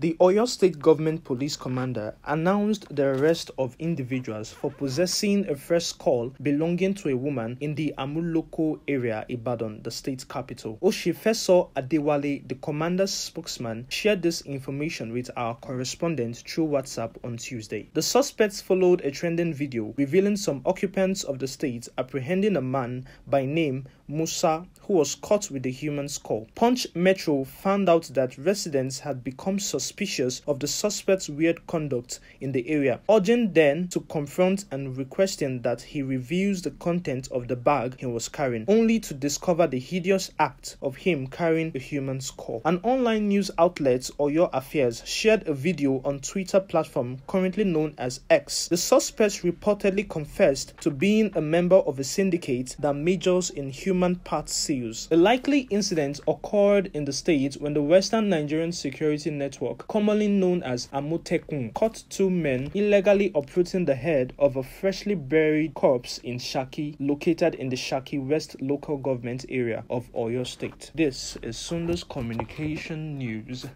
The Oyo State Government Police Commander announced the arrest of individuals for possessing a fresh skull belonging to a woman in the Amuloko area, Ibadan, the state capital. Oshifeso Adewale, the commander's spokesman, shared this information with our correspondent through WhatsApp on Tuesday. The suspects followed a trending video revealing some occupants of the state apprehending a man by name Musa, who was caught with a human skull. Punch Metro found out that residents had become suspicious of the suspect's weird conduct in the area, urging them to confront and requesting that he reveals the content of the bag he was carrying, only to discover the hideous act of him carrying a human skull. An online news outlet, Oyo Affairs, shared a video on Twitter platform currently known as X. The suspect reportedly confessed to being a member of a syndicate that majors in human parts sales. A likely incident occurred in the state when the Western Nigerian Security Network, commonly known as Amotekun, caught two men illegally uprooting the head of a freshly buried corpse in Shaki, located in the Shaki West local government area of Oyo State. This is Sundos Communication News.